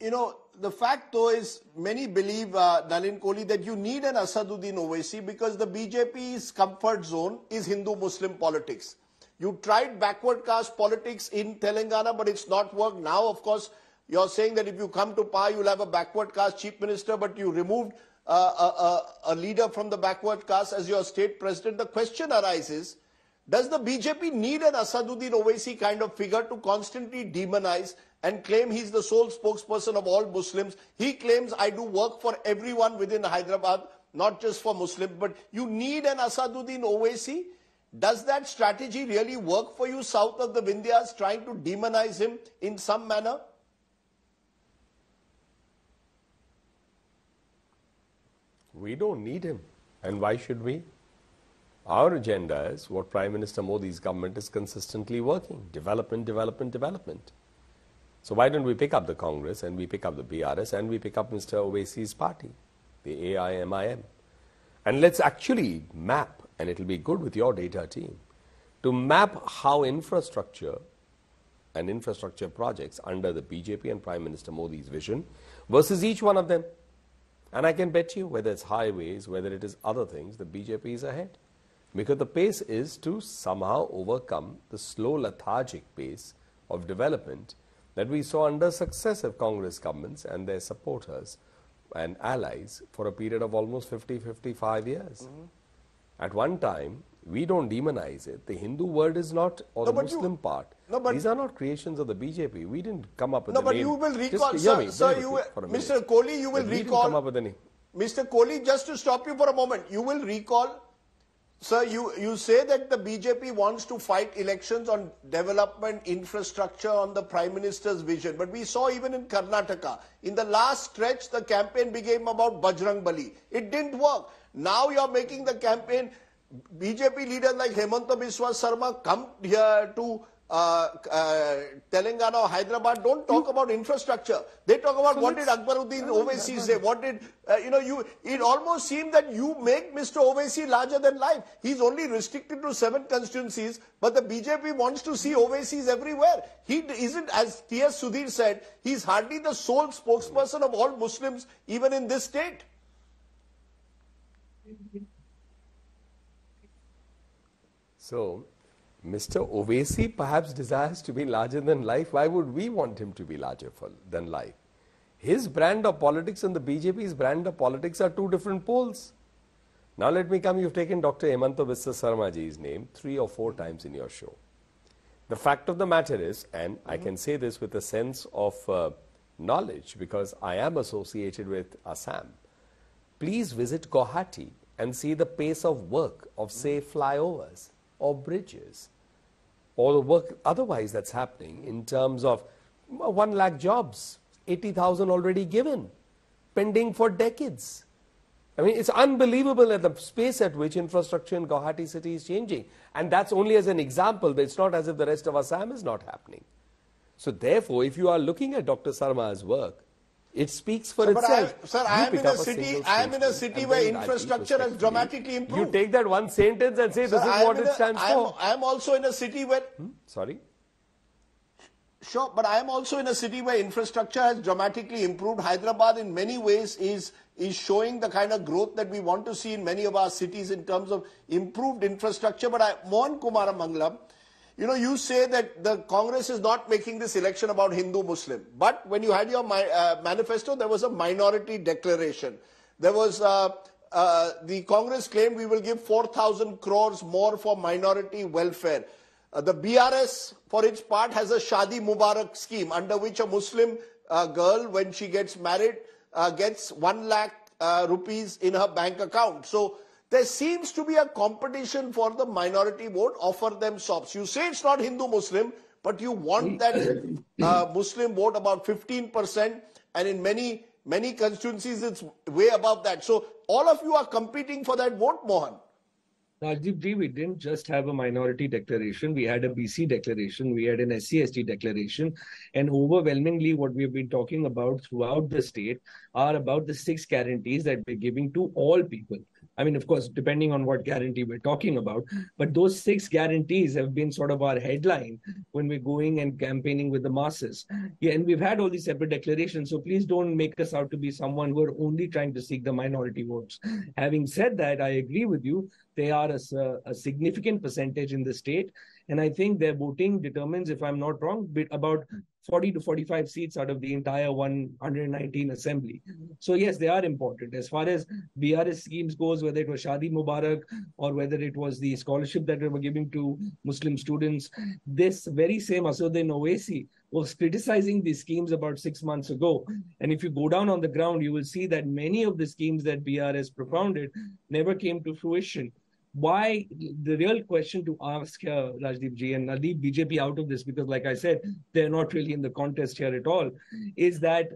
You know, the fact though is many believe, Nalin Kohli, that you need an Asaduddin Owaisi because the BJP's comfort zone is Hindu-Muslim politics. You tried backward caste politics in Telangana, but it's not worked. Now, of course, you're saying that if you come to power, you'll have a backward caste chief minister, but you removed a leader from the backward caste as your state president. The question arises, does the BJP need an Asaduddin Owaisi kind of figure to constantly demonize and claim he's the sole spokesperson of all Muslims? He claims, I do work for everyone within Hyderabad, not just for Muslims. But you need an Asaduddin Owaisi? Does that strategy really work for you south of the Vindhyas, trying to demonize him in some manner? We don't need him. And why should we? Our agenda is what Prime Minister Modi's government is consistently working. Development, development, development. So why don't we pick up the Congress and we pick up the BRS and we pick up Mr. Owaisi's party, the AIMIM. And let's actually map, and it'll be good with your data team, to map how infrastructure and infrastructure projects under the BJP and Prime Minister Modi's vision versus each one of them. And I can bet you, whether it's highways, whether it is other things, the BJP is ahead. Because the pace is to somehow overcome the slow lethargic pace of development that we saw under successive Congress governments and their supporters and allies for a period of almost 50-55 years. Mm-hmm. At one time, we don't demonize it. The Hindu word is not, or the Muslim part. No, but these are not creations of the BJP. We didn't come up with the name. No, but you will recall, Mr. Kohli, you will recall. Come up with the name. Mr. Kohli, just to stop you for a moment, you will recall. Sir, you say that the BJP wants to fight elections on development, infrastructure, on the Prime Minister's vision. But we saw even in Karnataka, in the last stretch, the campaign became about Bajrang Bali. It didn't work. Now you're making the campaign. BJP leaders like Himanta Biswa Sarma come here to Telangana or Hyderabad, don't talk about infrastructure. They talk about what did Akbaruddin Owaisi say, what did, it almost seemed that you make Mr. Owaisi larger than life. He's only restricted to 7 constituencies, but the BJP wants to see Owaisis everywhere. He isn't, as TS Sudhir said, he's hardly the sole spokesperson of all Muslims, even in this state. So, Mr. Owaisi perhaps desires to be larger than life. Why would we want him to be larger than life? His brand of politics and the BJP's brand of politics are two different poles. Now let me come, you've taken Dr. Himanta Biswa Sarma ji's name 3 or 4 times in your show. The fact of the matter is, and I can say this with a sense of knowledge because I am associated with Assam, please visit Guwahati and see the pace of work of, say, flyovers or bridges, or the work otherwise that's happening in terms of 1 lakh jobs, 80,000 already given, pending for decades. I mean, it's unbelievable at the pace at which infrastructure in Guwahati city is changing. And that's only as an example, but it's not as if the rest of Assam is not happening. So therefore, if you are looking at Dr. Sarma's work, it speaks for itself. I am in a city where infrastructure has dramatically improved. You take that one sentence and say, sir, this is what it stands for. I am also in a city where... Sorry? Sure, but I am also in a city where infrastructure has dramatically improved. Hyderabad in many ways is showing the kind of growth that we want to see in many of our cities in terms of improved infrastructure. But Mohan Kumara Mangalam, you know, you say that the Congress is not making this election about Hindu-Muslim. But when you had your manifesto, there was a minority declaration. There was, the Congress claimed we will give 4,000 crores more for minority welfare. The BRS, for its part, has a Shadi Mubarak scheme under which a Muslim girl, when she gets married, gets 1 lakh rupees in her bank account. So there seems to be a competition for the minority vote, offer them sops. You say it's not Hindu-Muslim, but you want that Muslim vote about 15%, and in many constituencies it's way above that. So all of you are competing for that vote, Mohan. Rajeevji, we didn't just have a minority declaration. We had a BC declaration. We had an SCST declaration. And overwhelmingly, what we've been talking about throughout the state are about the 6 guarantees that we're giving to all people. I mean, of course, depending on what guarantee we're talking about, but those 6 guarantees have been sort of our headline when we're going and campaigning with the masses. Yeah, and we've had all these separate declarations, so please don't make us out to be someone who are only trying to seek the minority votes. Having said that, I agree with you, they are a significant percentage in the state, and I think their voting determines, if I'm not wrong, about 40 to 45 seats out of the entire 119 assembly. So yes, they are important. As far as BRS schemes goes, whether it was Shadi Mubarak or whether it was the scholarship that we were giving to Muslim students, this very same Asaduddin Owaisi was criticizing these schemes about 6 months ago. And if you go down on the ground, you will see that many of the schemes that BRS propounded never came to fruition. Why? The real question to ask here, Rajdeep ji, and I'll leave BJP out of this because, like I said, they're not really in the contest here at all, is that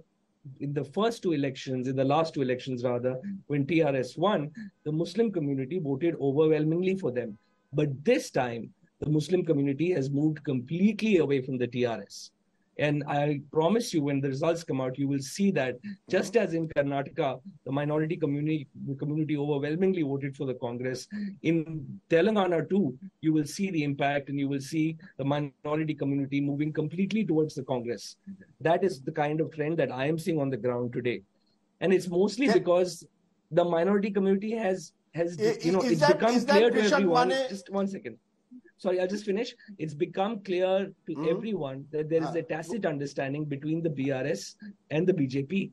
in the last two elections rather, when TRS won, the Muslim community voted overwhelmingly for them. But this time, the Muslim community has moved completely away from the TRS. And I promise you, when the results come out, you will see that just as in Karnataka, the minority community overwhelmingly voted for the Congress, in Telangana too, you will see the impact and you will see the minority community moving completely towards the Congress. That is the kind of trend that I am seeing on the ground today. And it's mostly because the minority community has become clear to everyone. Just one second. Sorry, I'll just finish. It's become clear to everyone that there is a tacit understanding between the BRS and the BJP